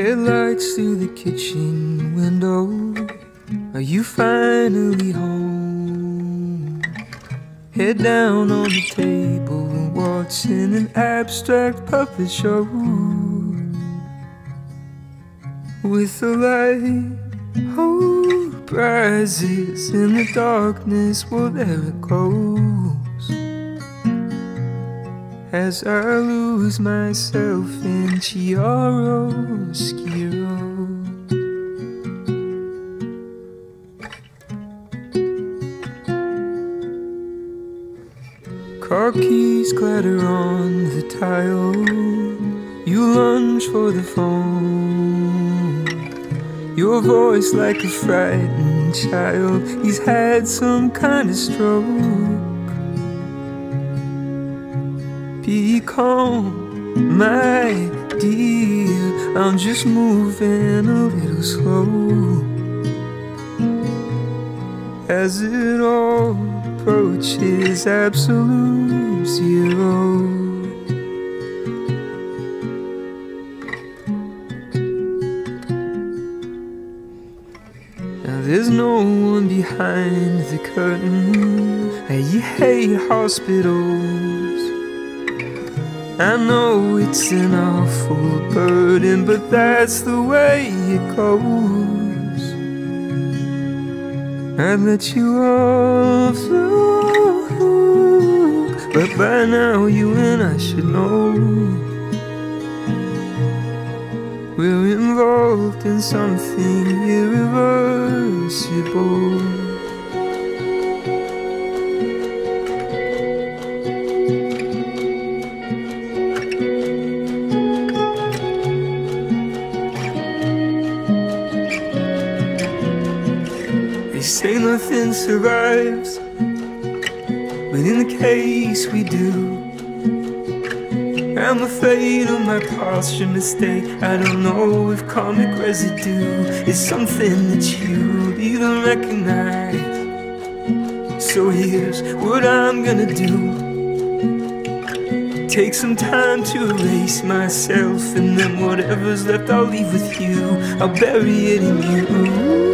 Headlights through the kitchen window. Are you finally home? Head down on the table and watch in an abstract puppet show. With the light, hope rises in the darkness, well there it goes. As I lose myself in chiaroscuro. Car keys clatter on the tile. You lunge for the phone. Your voice like a frightened child. He's had some kind of stroke. Be calm, my dear, I'm just moving a little slow. As it all approaches absolute zero. Now there's no one behind the curtain, and you hate hospitals. I know it's an awful burden, but that's the way it goes. I'd let you off the hook, but by now you and I should know. We're involved in something irreversible. They say nothing survives, but in the case we do, I'm afraid of my posture mistake. I don't know if karmic residue is something that you even recognize. So here's what I'm gonna do. Take some time to erase myself, and then whatever's left I'll leave with you. I'll bury it in you.